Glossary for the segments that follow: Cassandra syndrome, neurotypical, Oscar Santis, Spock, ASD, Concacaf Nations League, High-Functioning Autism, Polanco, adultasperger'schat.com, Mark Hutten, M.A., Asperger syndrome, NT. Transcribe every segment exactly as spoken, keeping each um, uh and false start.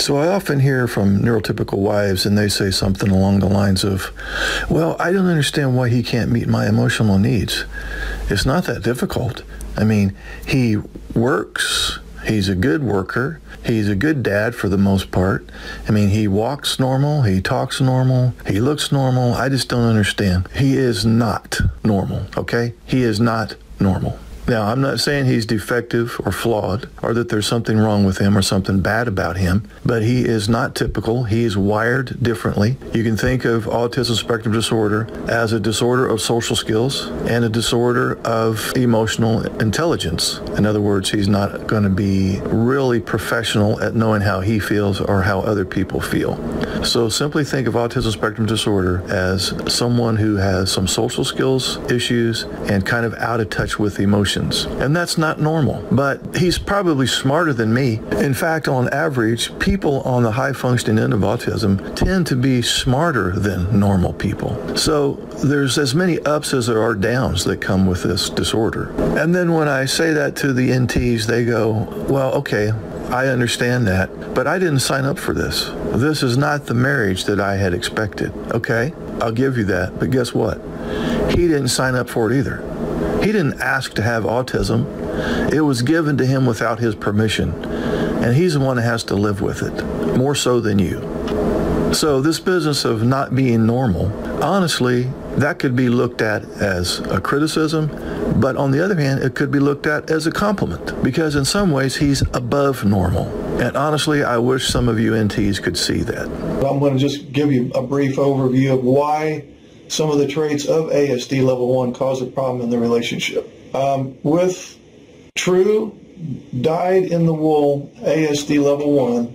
So I often hear from neurotypical wives, and they say something along the lines of, well, I don't understand why he can't meet my emotional needs. It's not that difficult. I mean, he works, he's a good worker, he's a good dad for the most part. I mean, he walks normal, he talks normal, he looks normal. I just don't understand. He is not normal, okay? He is not normal. Now, I'm not saying he's defective or flawed or that there's something wrong with him or something bad about him, but he is not typical. He is wired differently. You can think of autism spectrum disorder as a disorder of social skills and a disorder of emotional intelligence. In other words, he's not going to be really professional at knowing how he feels or how other people feel. So simply think of autism spectrum disorder as someone who has some social skills issues and kind of out of touch with emotions. And that's not normal, but he's probably smarter than me. In fact, on average, people on the high functioning end of autism tend to be smarter than normal people. So there's as many ups as there are downs that come with this disorder. And then when I say that to the N Ts, they go, well, okay, I understand that, but I didn't sign up for this. This is not the marriage that I had expected. Okay, I'll give you that, but guess what? He didn't sign up for it either. He didn't ask to have autism. It was given to him without his permission. And he's the one that has to live with it, more so than you. So this business of not being normal, honestly, that could be looked at as a criticism. But on the other hand, it could be looked at as a compliment, because in some ways he's above normal. And honestly, I wish some of you N Ts could see that. I'm going to just give you a brief overview of why some of the traits of A S D level one cause a problem in the relationship. Um, with true dyed-in-the-wool A S D level one,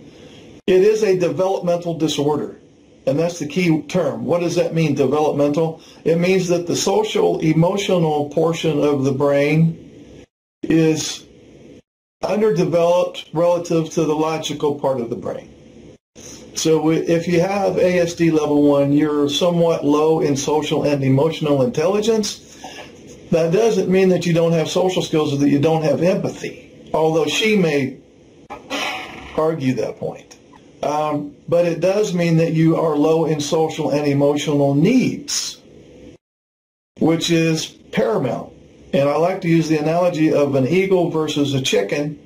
it is a developmental disorder. And that's the key term. What does that mean, developmental? It means that the social, emotional portion of the brain is underdeveloped relative to the logical part of the brain. So if you have A S D level one, you're somewhat low in social and emotional intelligence. That doesn't mean that you don't have social skills or that you don't have empathy, although she may argue that point. Um, but it does mean that you are low in social and emotional needs, which is paramount. And I like to use the analogy of an eagle versus a chicken.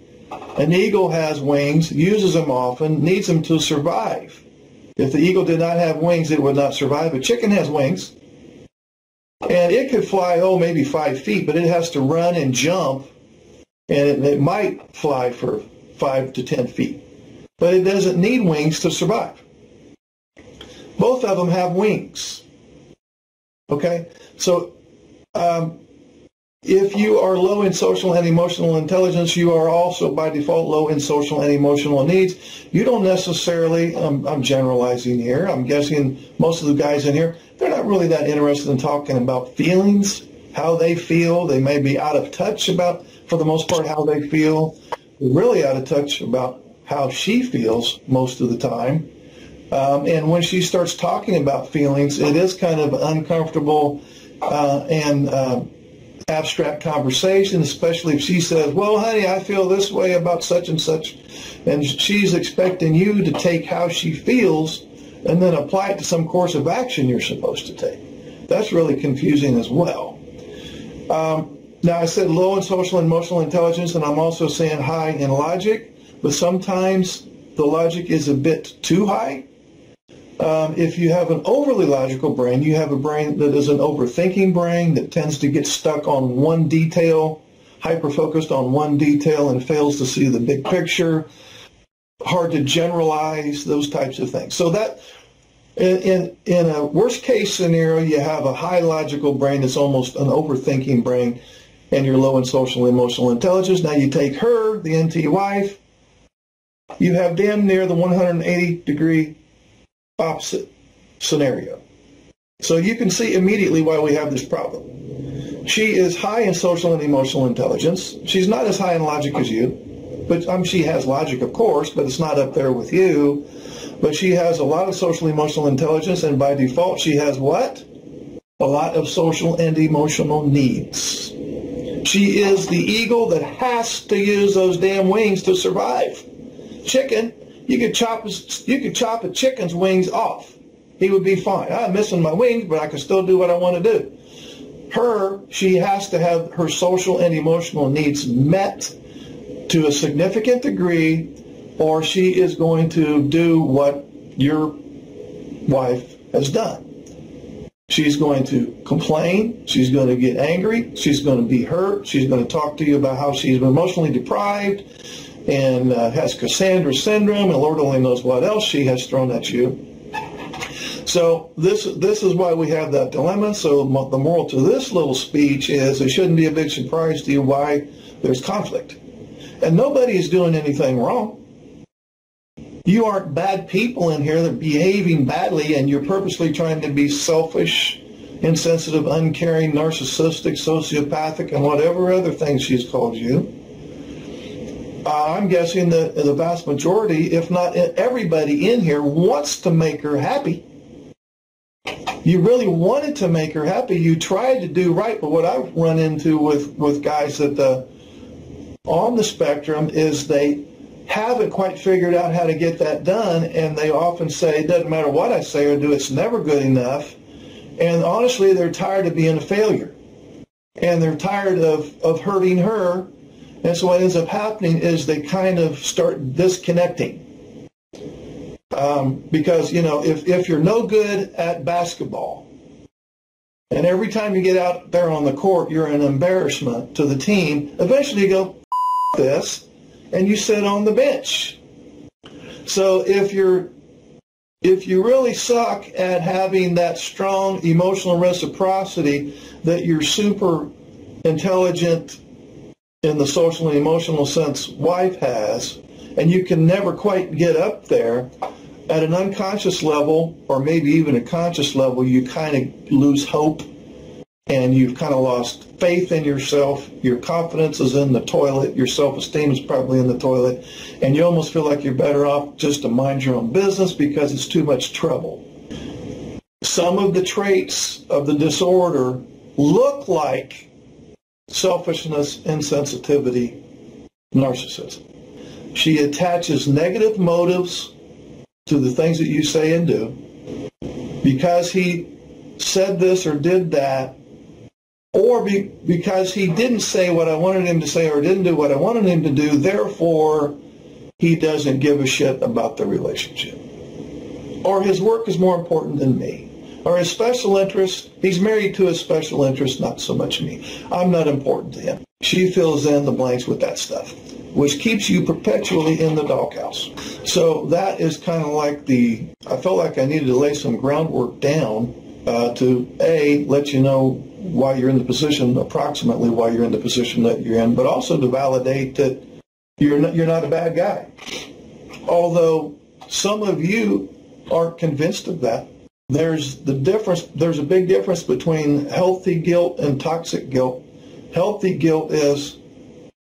An eagle has wings, uses them often, needs them to survive. If the eagle did not have wings, it would not survive. A chicken has wings, and it could fly, oh, maybe five feet, but it has to run and jump, and it, it might fly for five to ten feet. But it doesn't need wings to survive. Both of them have wings. Okay? So, um... if you are low in social and emotional intelligence, you are also by default low in social and emotional needs. You don't necessarily, um, I'm generalizing here, I'm guessing most of the guys in here, they're not really that interested in talking about feelings, how they feel. They may be out of touch about, for the most part, how they feel. They're really out of touch about how she feels most of the time. Um, and when she starts talking about feelings, it is kind of uncomfortable uh, and uh, abstract conversation, especially if she says, well, honey, I feel this way about such and such, and she's expecting you to take how she feels and then apply it to some course of action you're supposed to take. That's really confusing as well. Um, now, I said low in social and emotional intelligence, and I'm also saying high in logic, but sometimes the logic is a bit too high. Um, if you have an overly logical brain, you have a brain that is an overthinking brain that tends to get stuck on one detail, hyper-focused on one detail, and fails to see the big picture, hard to generalize, those types of things. So that, in, in, in a worst-case scenario, you have a high logical brain that's almost an overthinking brain, and you're low in social and emotional intelligence. Now you take her, the N T wife, you have damn near the one hundred eighty degree opposite scenario. So you can see immediately why we have this problem. She is high in social and emotional intelligence. She's not as high in logic as you, but um, she has logic, of course, but it's not up there with you. But she has a lot of social and emotional intelligence, and by default, she has what? A lot of social and emotional needs. She is the eagle that has to use those damn wings to survive. Chicken You could chop you could chop a chicken's wings off. He would be fine. I'm missing my wings, but I can still do what I want to do. Her, she has to have her social and emotional needs met to a significant degree, or she is going to do what your wife has done. She's going to complain, she's going to get angry, she's going to be hurt, she's going to talk to you about how she's been emotionally deprived and uh, has Cassandra syndrome, and Lord only knows what else she has thrown at you. So this this is why we have that dilemma. So the moral to this little speech is it shouldn't be a big surprise to you why there's conflict. And nobody is doing anything wrong. You aren't bad people in here that are behaving badly, and you're purposely trying to be selfish, insensitive, uncaring, narcissistic, sociopathic, and whatever other things she's called you. Uh, I'm guessing that the vast majority, if not everybody in here, wants to make her happy. You really wanted to make her happy. You tried to do right, but what I've run into with, with guys that the, on the spectrum is they haven't quite figured out how to get that done, and they often say, it doesn't matter what I say or do, it's never good enough. And honestly, they're tired of being a failure. And they're tired of, of hurting her. And so what ends up happening is they kind of start disconnecting. Um, because, you know, if, if you're no good at basketball, and every time you get out there on the court, you're an embarrassment to the team, eventually you go, F this, and you sit on the bench. So if you're, if you really suck at having that strong emotional reciprocity, that you're super intelligent in the social and emotional sense wife has, and you can never quite get up there, at an unconscious level, or maybe even a conscious level, you kind of lose hope, and you've kind of lost faith in yourself. Your confidence is in the toilet. Your self-esteem is probably in the toilet. And you almost feel like you're better off just to mind your own business because it's too much trouble. Some of the traits of the disorder look like selfishness, insensitivity, narcissism. She attaches negative motives to the things that you say and do. Because he said this or did that, or be, because he didn't say what I wanted him to say or didn't do what I wanted him to do, therefore he doesn't give a shit about the relationship. Or his work is more important than me. Or his special interest, he's married to his special interest, not so much me. I'm not important to him. She fills in the blanks with that stuff, which keeps you perpetually in the doghouse. So that is kind of like the, I felt like I needed to lay some groundwork down uh, to, A, let you know why you're in the position, approximately why you're in the position that you're in, but also to validate that you're not, you're not a bad guy. Although some of you aren't convinced of that. There's the difference, there's a big difference between healthy guilt and toxic guilt. Healthy guilt is,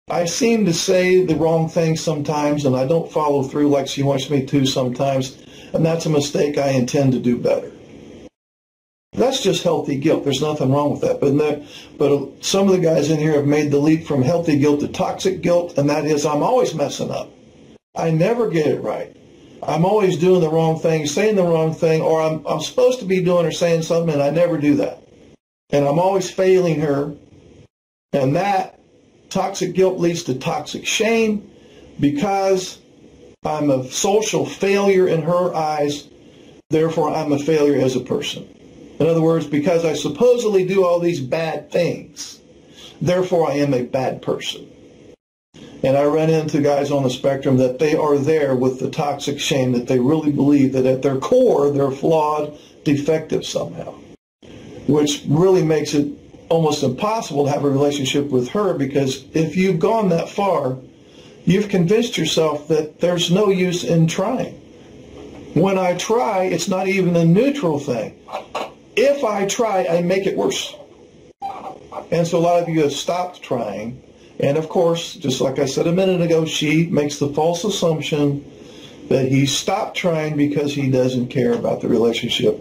I seem to say the wrong thing sometimes, and I don't follow through like she wants me to sometimes, and that's a mistake. I intend to do better. That's just healthy guilt. There's nothing wrong with that. But, the, but some of the guys in here have made the leap from healthy guilt to toxic guilt, and that is I'm always messing up. I never get it right. I'm always doing the wrong thing, saying the wrong thing, or I'm, I'm supposed to be doing or saying something, and I never do that. And I'm always failing her, and that toxic guilt leads to toxic shame because I'm a social failure in her eyes, therefore I'm a failure as a person. In other words, because I supposedly do all these bad things, therefore I am a bad person. And I run into guys on the spectrum that they are there with the toxic shame, that they really believe that at their core they're flawed, defective somehow, which really makes it almost impossible to have a relationship with her, because if you've gone that far, you've convinced yourself that there's no use in trying. When I try, it's not even a neutral thing. If I try, I make it worse. And so a lot of you have stopped trying. And of course, just like I said a minute ago, she makes the false assumption that he stopped trying because he doesn't care about the relationship,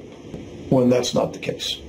when that's not the case.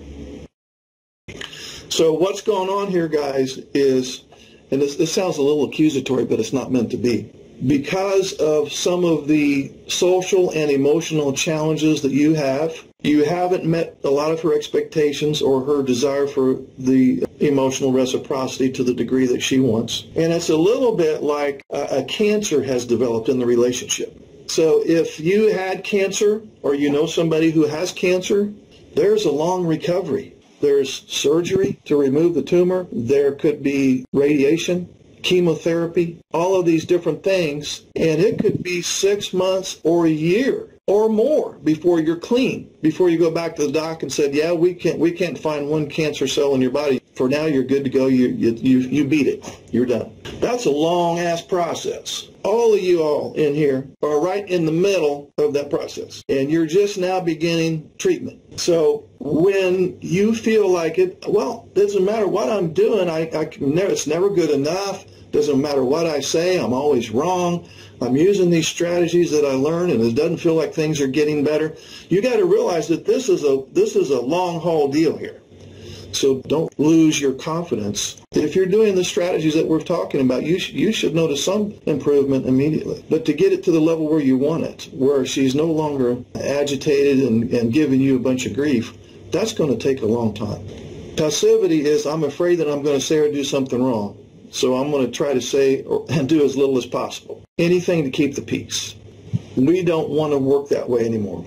So what's going on here, guys, is, and this, this sounds a little accusatory, but it's not meant to be. because of some of the social and emotional challenges that you have, you haven't met a lot of her expectations or her desire for the emotional reciprocity to the degree that she wants. And it's a little bit like a cancer has developed in the relationship. So if you had cancer or you know somebody who has cancer, there's a long recovery. There's surgery to remove the tumor. There could be radiation, chemotherapy, all of these different things, and it could be six months or a year or more before you're clean, before you go back to the doc and said, yeah, we can't, we can't find one cancer cell in your body. For now, you're good to go. You, you, you, you beat it. You're done. That's a long-ass process. All of you all in here are right in the middle of that process, and you're just now beginning treatment. So when you feel like it, well, doesn't matter what I'm doing, I, I can never, it's never good enough. Doesn't matter what I say, I'm always wrong. I'm using these strategies that I learned, and it doesn't feel like things are getting better. You got to realize that this is a this is a long haul deal here. So don't lose your confidence. If you're doing the strategies that we're talking about, you sh you should notice some improvement immediately. But to get it to the level where you want it, where she's no longer agitated and, and giving you a bunch of grief, that's going to take a long time. Passivity is, I'm afraid that I'm going to say or do something wrong, so I'm going to try to say or, and do as little as possible. Anything to keep the peace. We don't want to work that way anymore.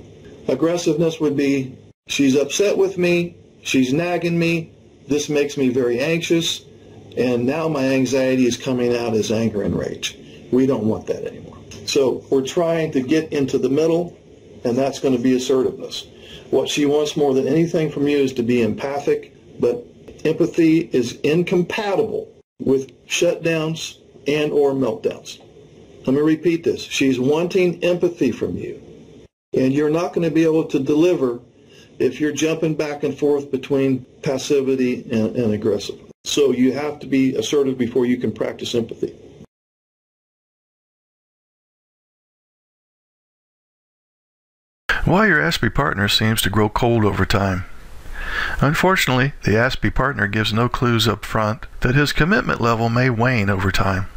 Aggressiveness would be, she's upset with me, she's nagging me, this makes me very anxious, and now my anxiety is coming out as anger and rage. We don't want that anymore. So we're trying to get into the middle, and that's going to be assertiveness. What she wants more than anything from you is to be empathic, but empathy is incompatible with shutdowns and or meltdowns. Let me repeat this. She's wanting empathy from you, and you're not going to be able to deliver if you're jumping back and forth between passivity and, and aggressiveness. So you have to be assertive before you can practice empathy. Why your A S P E partner seems to grow cold over time. Unfortunately, the A S P E partner gives no clues up front that his commitment level may wane over time.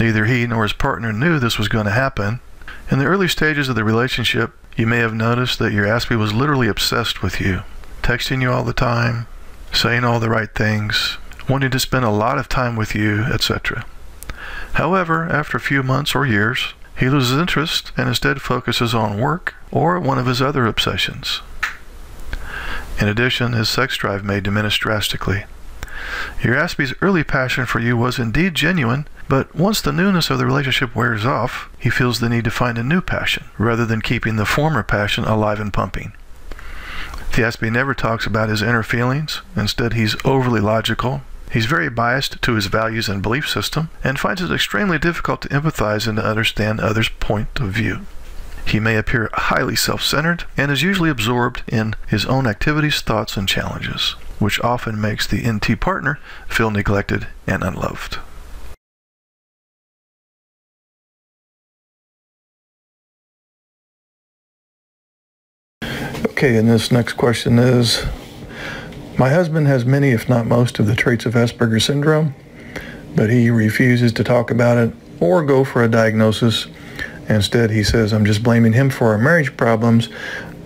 Neither he nor his partner knew this was going to happen. In the early stages of the relationship, you may have noticed that your A S P E was literally obsessed with you, texting you all the time, saying all the right things, wanting to spend a lot of time with you, et cetera. However, after a few months or years, he loses interest and instead focuses on work or one of his other obsessions. In addition, his sex drive may diminish drastically. Your A S P E's early passion for you was indeed genuine, but once the newness of the relationship wears off, he feels the need to find a new passion, rather than keeping the former passion alive and pumping. The A S P E never talks about his inner feelings. Instead, he's overly logical. He's very biased to his values and belief system, and finds it extremely difficult to empathize and to understand others' point of view. He may appear highly self-centered and is usually absorbed in his own activities, thoughts, and challenges, which often makes the N T partner feel neglected and unloved. Okay, and this next question is, my husband has many, if not most, of the traits of Asperger syndrome, but he refuses to talk about it or go for a diagnosis. Instead, he says, I'm just blaming him for our marriage problems.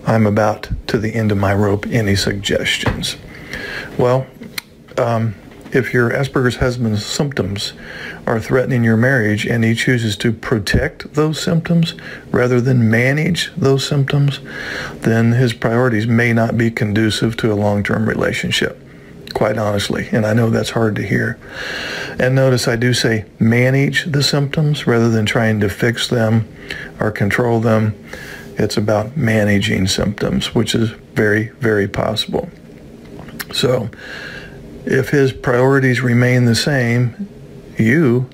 I'm about to the end of my rope. Any suggestions? Well, um, if your Asperger's husband's symptoms are threatening your marriage and he chooses to protect those symptoms rather than manage those symptoms, then his priorities may not be conducive to a long-term relationship, quite honestly, and I know that's hard to hear. And notice I do say manage the symptoms rather than trying to fix them or control them. It's about managing symptoms, which is very, very possible. So if his priorities remain the same, you,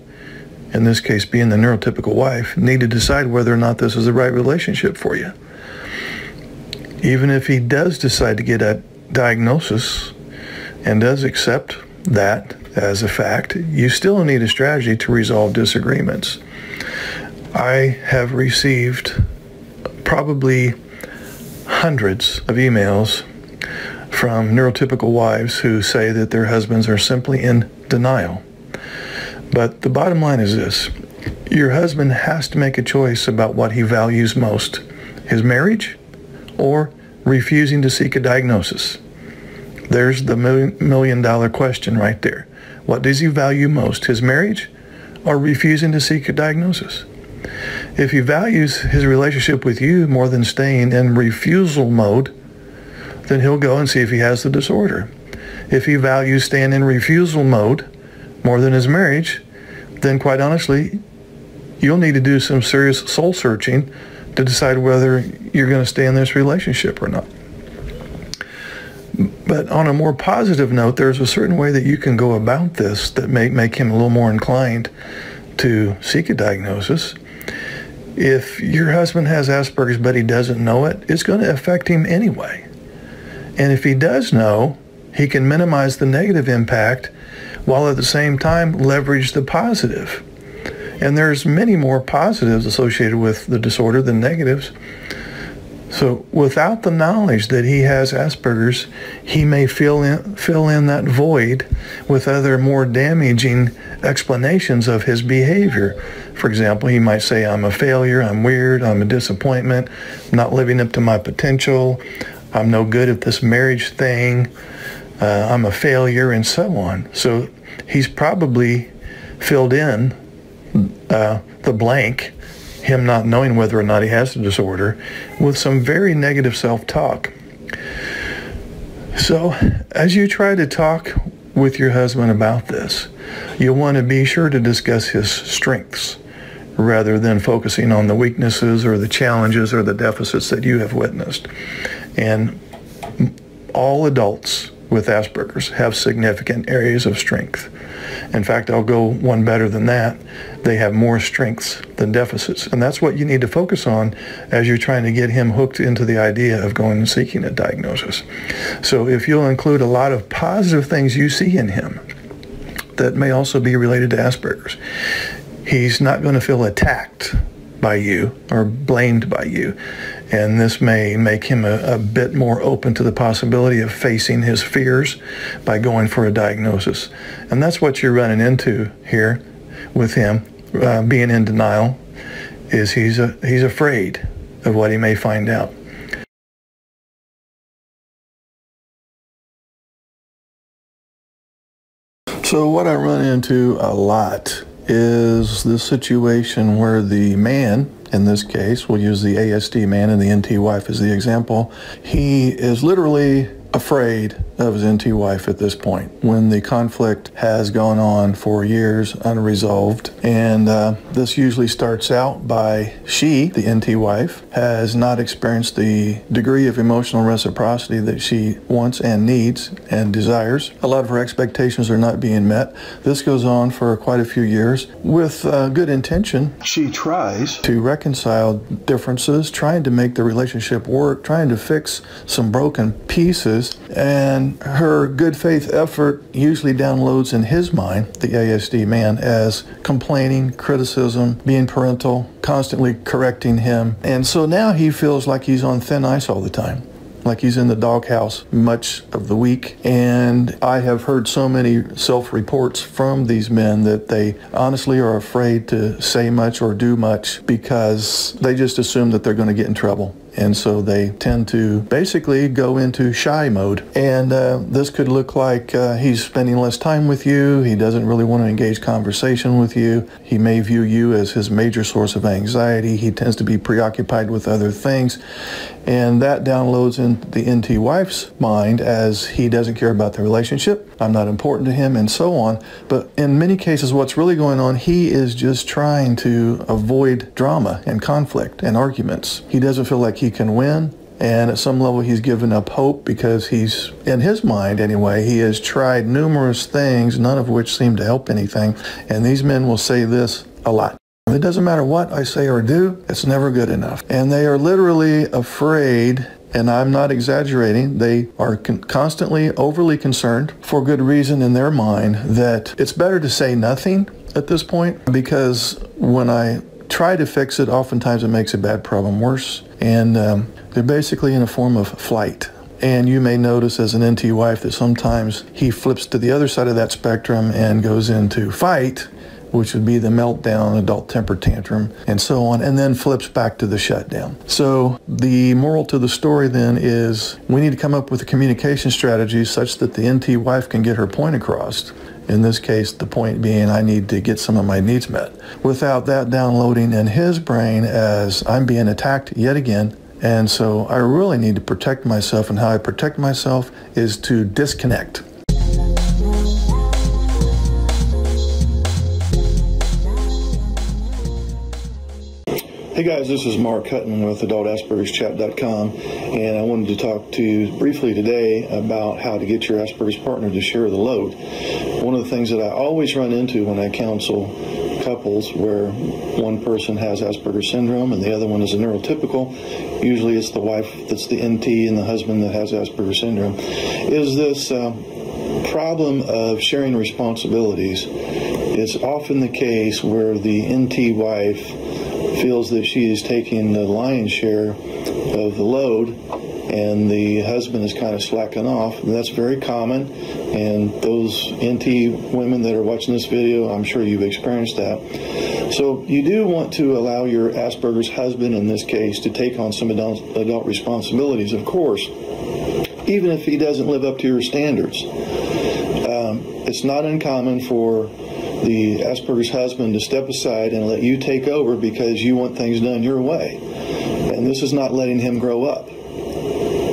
in this case being the neurotypical wife, need to decide whether or not this is the right relationship for you. Even if he does decide to get a diagnosis and does accept that as a fact, you still need a strategy to resolve disagreements. I have received probably hundreds of emails from neurotypical wives who say that their husbands are simply in denial. But the bottom line is this: Your husband has to make a choice about what he values most, his marriage or refusing to seek a diagnosis. There's the million dollar question right there. What does he value most, his marriage or refusing to seek a diagnosis? If he values his relationship with you more than staying in refusal mode, then he'll go and see if he has the disorder. If he values staying in refusal mode more than his marriage, then quite honestly, you'll need to do some serious soul searching to decide whether you're going to stay in this relationship or not. But on a more positive note, there's a certain way that you can go about this that may make him a little more inclined to seek a diagnosis. If your husband has Asperger's but he doesn't know it, it's going to affect him anyway. And if he does know, he can minimize the negative impact while at the same time leverage the positive. And there's many more positives associated with the disorder than negatives. So without the knowledge that he has Asperger's, he may fill in, fill in that void with other more damaging explanations of his behavior. For example, he might say, I'm a failure, I'm weird, I'm a disappointment, I'm not living up to my potential, I'm no good at this marriage thing, uh, I'm a failure, and so on. So he's probably filled in uh, the blank, him not knowing whether or not he has the disorder, with some very negative self-talk. So as you try to talk with your husband about this, you'll want to be sure to discuss his strengths rather than focusing on the weaknesses or the challenges or the deficits that you have witnessed. And all adults with Asperger's have significant areas of strength. In fact, I'll go one better than that. They have more strengths than deficits. And that's what you need to focus on as you're trying to get him hooked into the idea of going and seeking a diagnosis. So if you'll include a lot of positive things you see in him that may also be related to Asperger's, he's not going to feel attacked by you or blamed by you. And this may make him a, a bit more open to the possibility of facing his fears by going for a diagnosis. And that's what you're running into here with him uh, being in denial, is he's, a, he's afraid of what he may find out. So what I run into a lot is the situation where the man, in this case, we'll use the A S D man and the N T wife as the example. He is literally afraid of his N T wife at this point, when the conflict has gone on for years unresolved. And uh, this usually starts out by she, the N T wife, has not experienced the degree of emotional reciprocity that she wants and needs and desires. A lot of her expectations are not being met. This goes on for quite a few years. With uh, good intention, she tries to reconcile differences, trying to make the relationship work, trying to fix some broken pieces, and And her good faith effort usually downloads in his mind, the A S D man, as complaining, criticism, being parental, constantly correcting him. And so now he feels like he's on thin ice all the time, like he's in the doghouse much of the week. And I have heard so many self-reports from these men that they honestly are afraid to say much or do much because they just assume that they're going to get in trouble. And so they tend to basically go into shy mode. And uh, this could look like uh, he's spending less time with you. He doesn't really want to engage conversation with you. He may view you as his major source of anxiety. He tends to be preoccupied with other things. And that downloads in the N T wife's mind as he doesn't care about the relationship. I'm not important to him, and so on. But in many cases, what's really going on, he is just trying to avoid drama and conflict and arguments. He doesn't feel like he He can win, and at some level he's given up hope because he's, in his mind anyway, he has tried numerous things, none of which seem to help anything. And these men will say this a lot: it doesn't matter what I say or do, it's never good enough. And they are literally afraid, and I'm not exaggerating, they are con constantly overly concerned, for good reason in their mind, that it's better to say nothing at this point, because when I try to fix it, oftentimes it makes a bad problem worse. And um, they're basically in a form of flight. And you may notice as an N T wife that sometimes he flips to the other side of that spectrum and goes into fight which would be the meltdown, adult temper tantrum, and so on, and then flips back to the shutdown. So the moral to the story then is we need to come up with a communication strategy such that the N T wife can get her point across. In this case, the point being I need to get some of my needs met. Without that downloading in his brain as I'm being attacked yet again, and so I really need to protect myself, and how I protect myself is to disconnect. Hey guys, this is Mark Hutten with adult asperger's chat dot com, and I wanted to talk to you briefly today about how to get your Asperger's partner to share the load. One of the things that I always run into when I counsel couples where one person has Asperger's syndrome and the other one is a neurotypical, usually it's the wife that's the N T and the husband that has Asperger's syndrome, is this uh, problem of sharing responsibilities. It's often the case where the N T wife feels that she is taking the lion's share of the load and the husband is kind of slacking off, and that's very common, and those N T women that are watching this video, I'm sure you've experienced that. So you do want to allow your Asperger's husband in this case to take on some adult, adult responsibilities, of course, even if he doesn't live up to your standards. Um, it's not uncommon for the Asperger's husband to step aside and let you take over because you want things done your way. And this is not letting him grow up.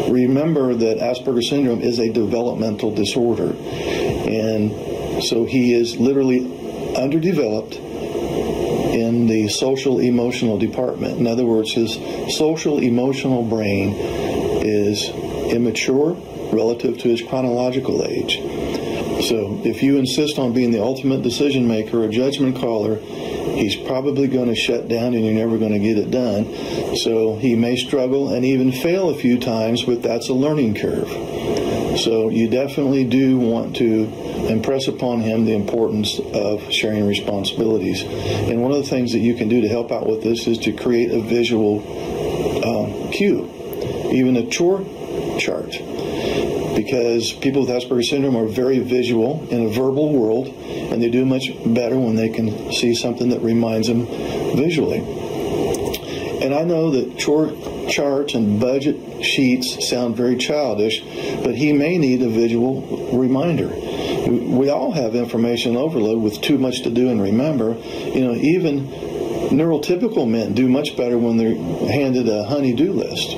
Remember that Asperger's syndrome is a developmental disorder. And so he is literally underdeveloped in the social emotional department. In other words, his social emotional brain is immature relative to his chronological age. So if you insist on being the ultimate decision maker or judgment caller, he's probably going to shut down and you're never going to get it done. So he may struggle and even fail a few times, but that's a learning curve. So you definitely do want to impress upon him the importance of sharing responsibilities. And one of the things that you can do to help out with this is to create a visual um, cue, even a chore chart. Because people with Asperger's syndrome are very visual in a verbal world, and they do much better when they can see something that reminds them visually. And I know that chore charts and budget sheets sound very childish, but he may need a visual reminder. We all have information overload with too much to do and remember. You know, even neurotypical men do much better when they're handed a honey-do list.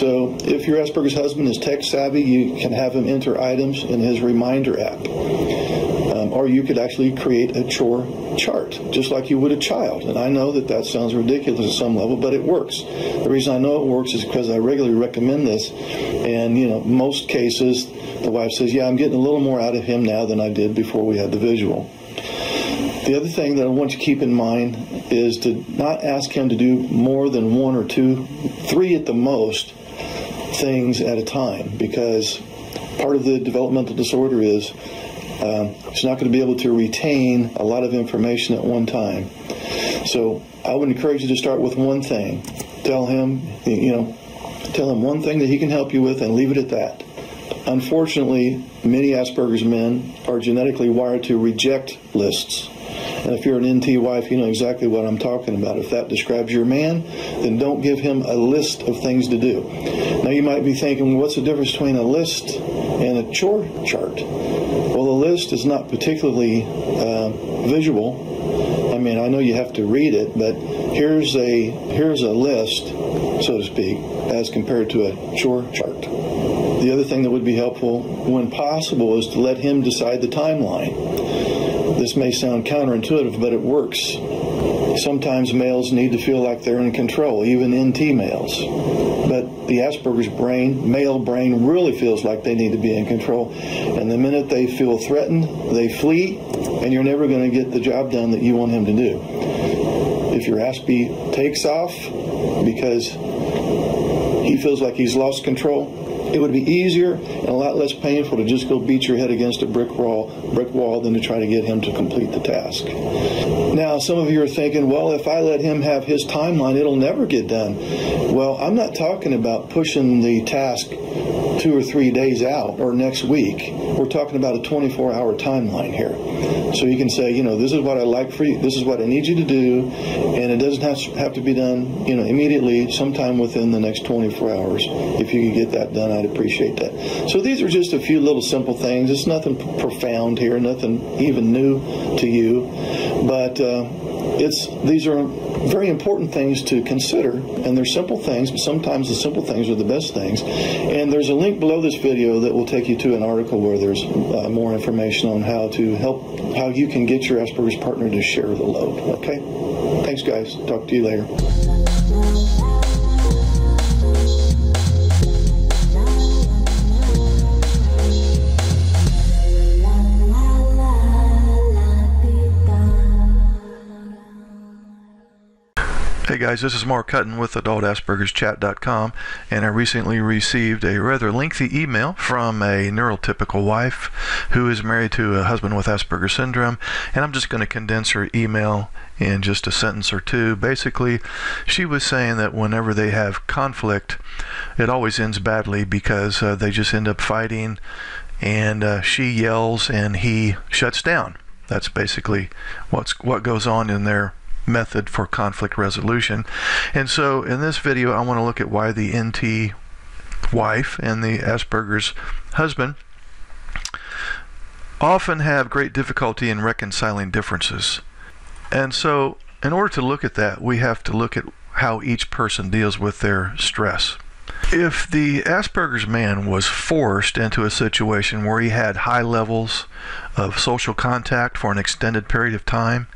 So if your Asperger's husband is tech savvy, you can have him enter items in his reminder app. Um, or you could actually create a chore chart, just like you would a child. And I know that that sounds ridiculous at some level, but it works. The reason I know it works is because I regularly recommend this. And, you know, most cases, the wife says, yeah, I'm getting a little more out of him now than I did before we had the visual. The other thing that I want you to keep in mind is to not ask him to do more than one or two, three at the most, things at a time, because part of the developmental disorder is uh, it's not going to be able to retain a lot of information at one time. So I would encourage you to start with one thing. Tell him, you know, tell him one thing that he can help you with and leave it at that. Unfortunately, many Asperger's men are genetically wired to reject lists. And if you're an N T wife, you know exactly what I'm talking about. If that describes your man, then don't give him a list of things to do. Now you might be thinking, what's the difference between a list and a chore chart? Well, a list is not particularly uh, visual. I mean, I know you have to read it, but here's a, here's a list, so to speak, as compared to a chore chart. The other thing that would be helpful, when possible, is to let him decide the timeline. This may sound counterintuitive, but it works. Sometimes males need to feel like they're in control, even N T males. But the Asperger's brain, male brain, really feels like they need to be in control. And the minute they feel threatened, they flee, and you're never going to get the job done that you want him to do. If your Aspie takes off because he feels like he's lost control, It would be easier and a lot less painful to just go beat your head against a brick wall, brick wall than to try to get him to complete the task. Now, some of you are thinking, well, if I let him have his timeline, it'll never get done. Well, I'm not talking about pushing the task two or three days out or next week. We're talking about a twenty-four hour timeline here. So you can say, you know, this is what I like for you, this is what I need you to do, and it doesn't have to be done, you know, immediately, sometime within the next twenty-four hours. If you could get that done, I'd appreciate that. So these are just a few little simple things. It's nothing profound here, nothing even new to you, but uh, it's these are very important things to consider, and they're simple things, but sometimes the simple things are the best things. And there's a link below this video that will take you to an article where there's uh, more information on how to help, how you can get your Asperger's partner to share the load. Okay? Thanks, guys. Talk to you later. Hey guys, this is Mark Hutten with adult asperger's chat dot com, and I recently received a rather lengthy email from a neurotypical wife who is married to a husband with Asperger's syndrome, and I'm just going to condense her email in just a sentence or two. Basically, she was saying that whenever they have conflict, it always ends badly because uh, they just end up fighting, and uh, she yells and he shuts down. That's basically what's what goes on in their method for conflict resolution. And so in this video I want to look at why the N T wife and the Asperger's husband often have great difficulty in reconciling differences. And so in order to look at that, we have to look at how each person deals with their stress. If the Asperger's man was forced into a situation where he had high levels of social contact for an extended period of time,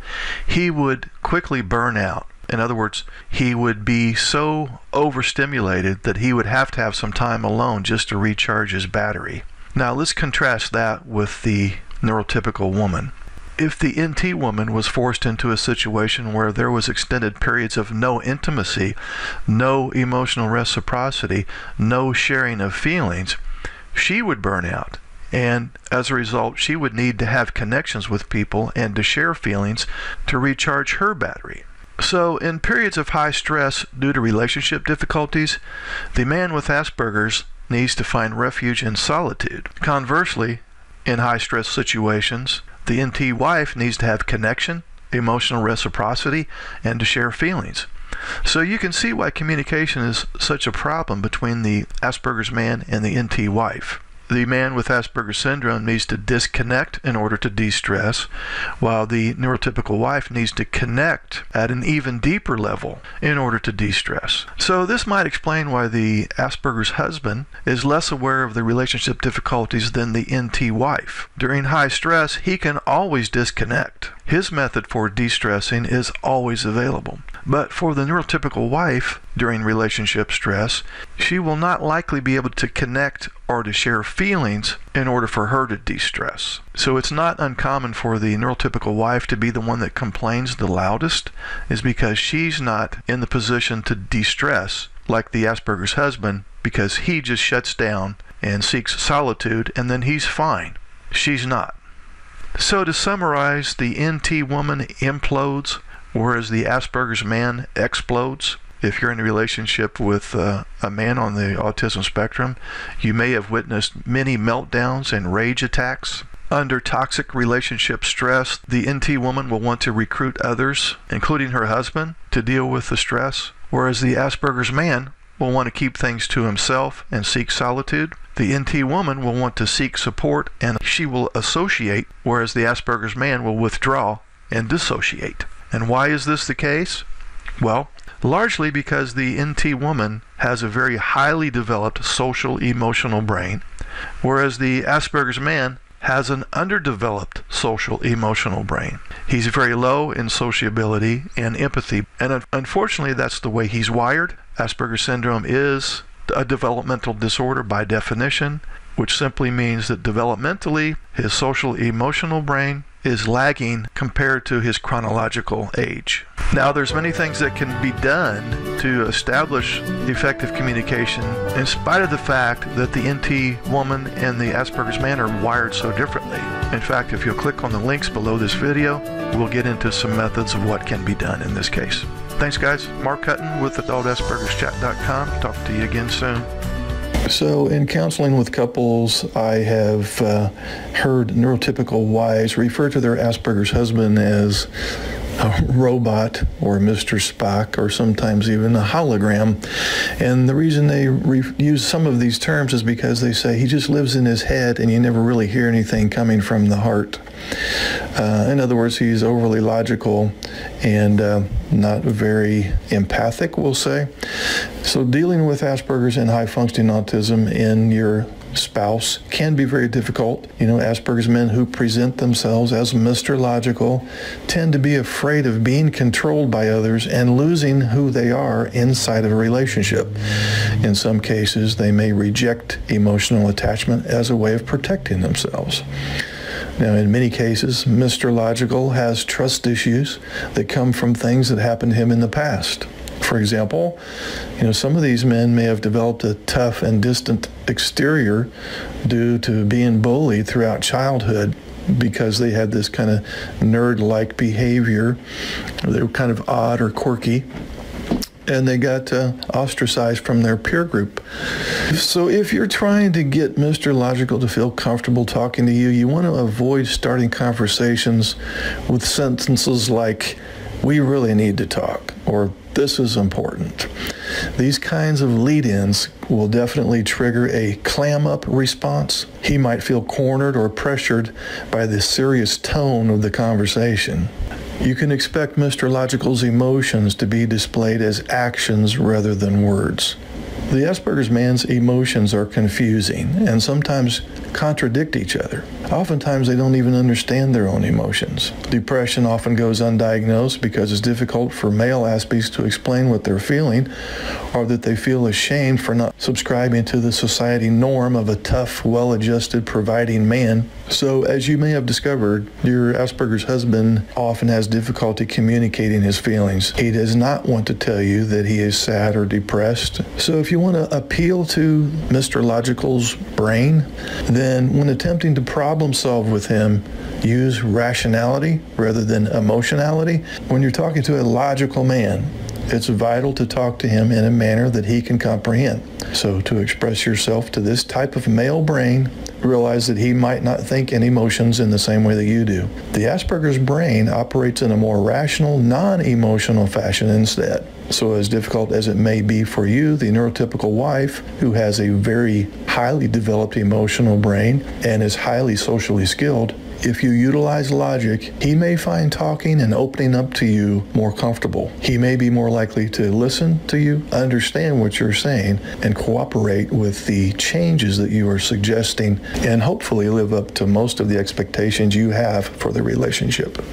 he would quickly burn out. In other words, he would be so overstimulated that he would have to have some time alone just to recharge his battery. Now let's contrast that with the neurotypical woman. If the N T woman was forced into a situation where there was extended periods of no intimacy, no emotional reciprocity, no sharing of feelings, she would burn out. And as a result, she would need to have connections with people and to share feelings to recharge her battery. So in periods of high stress due to relationship difficulties, the man with Asperger's needs to find refuge in solitude. Conversely, in high stress situations, the N T wife needs to have connection, emotional reciprocity, and to share feelings. So you can see why communication is such a problem between the Asperger's man and the N T wife. The man with Asperger's syndrome needs to disconnect in order to de-stress, while the neurotypical wife needs to connect at an even deeper level in order to de-stress. So this might explain why the Asperger's husband is less aware of the relationship difficulties than the N T wife. During high stress, he can always disconnect. His method for de-stressing is always available. But for the neurotypical wife, during relationship stress, she will not likely be able to connect or to share feelings in order for her to de-stress. So it's not uncommon for the neurotypical wife to be the one that complains the loudest, is because she's not in the position to de-stress like the Asperger's husband, because he just shuts down and seeks solitude and then he's fine. She's not. So to summarize, the N T woman implodes, whereas the Asperger's man explodes. If you're in a relationship with uh, a man on the autism spectrum, you may have witnessed many meltdowns and rage attacks. Under toxic relationship stress, the N T woman will want to recruit others, including her husband, to deal with the stress, whereas the Asperger's man will want to keep things to himself and seek solitude. The N T woman will want to seek support and she will associate, whereas the Asperger's man will withdraw and dissociate. And why is this the case? Well, largely because the N T woman has a very highly developed social emotional brain, whereas the Asperger's man has an underdeveloped social emotional brain. He's very low in sociability and empathy, and unfortunately that's the way he's wired. Asperger's syndrome is a developmental disorder by definition, which simply means that developmentally, his social-emotional brain is lagging compared to his chronological age. Now, there's many things that can be done to establish effective communication in spite of the fact that the N T woman and the Asperger's man are wired so differently. In fact, if you'll click on the links below this video, we'll get into some methods of what can be done in this case. Thanks, guys. Mark Hutten with adult asperger's chat dot com. Talk to you again soon. So in counseling with couples, I have uh, heard neurotypical wives refer to their Asperger's husband as a robot or Mister Spock or sometimes even a hologram. And the reason they re use some of these terms is because they say he just lives in his head and you never really hear anything coming from the heart. Uh, in other words, he's overly logical and uh, not very empathic, we'll say. So dealing with Asperger's and high-functioning autism in your spouse can be very difficult. You know, Asperger's men who present themselves as Mister Logical tend to be afraid of being controlled by others and losing who they are inside of a relationship. In some cases, they may reject emotional attachment as a way of protecting themselves. Now, in many cases, Mister Logical has trust issues that come from things that happened to him in the past. For example, you know, some of these men may have developed a tough and distant exterior due to being bullied throughout childhood because they had this kind of nerd-like behavior. They were kind of odd or quirky, and they got uh, ostracized from their peer group. So if you're trying to get Mister Logical to feel comfortable talking to you, you want to avoid starting conversations with sentences like, "We really need to talk," or "This is important." These kinds of lead-ins will definitely trigger a clam-up response. He might feel cornered or pressured by the serious tone of the conversation. You can expect Mister Logical's emotions to be displayed as actions rather than words. The Asperger's man's emotions are confusing and sometimes contradict each other. Oftentimes, they don't even understand their own emotions. Depression often goes undiagnosed because it's difficult for male Aspies to explain what they're feeling, or that they feel ashamed for not subscribing to the society norm of a tough, well-adjusted, providing man. So, as you may have discovered, your Asperger's husband often has difficulty communicating his feelings. He does not want to tell you that he is sad or depressed. So, if you want to appeal to Mister Logical's brain, then when attempting to problem solve with him, use rationality rather than emotionality. When you're talking to a logical man, it's vital to talk to him in a manner that he can comprehend. So to express yourself to this type of male brain, realize that he might not think and emotions in the same way that you do. The Asperger's brain operates in a more rational, non-emotional fashion instead. So as difficult as it may be for you, the neurotypical wife, who has a very highly developed emotional brain and is highly socially skilled, if you utilize logic, he may find talking and opening up to you more comfortable. He may be more likely to listen to you, understand what you're saying, and cooperate with the changes that you are suggesting, and hopefully live up to most of the expectations you have for the relationship.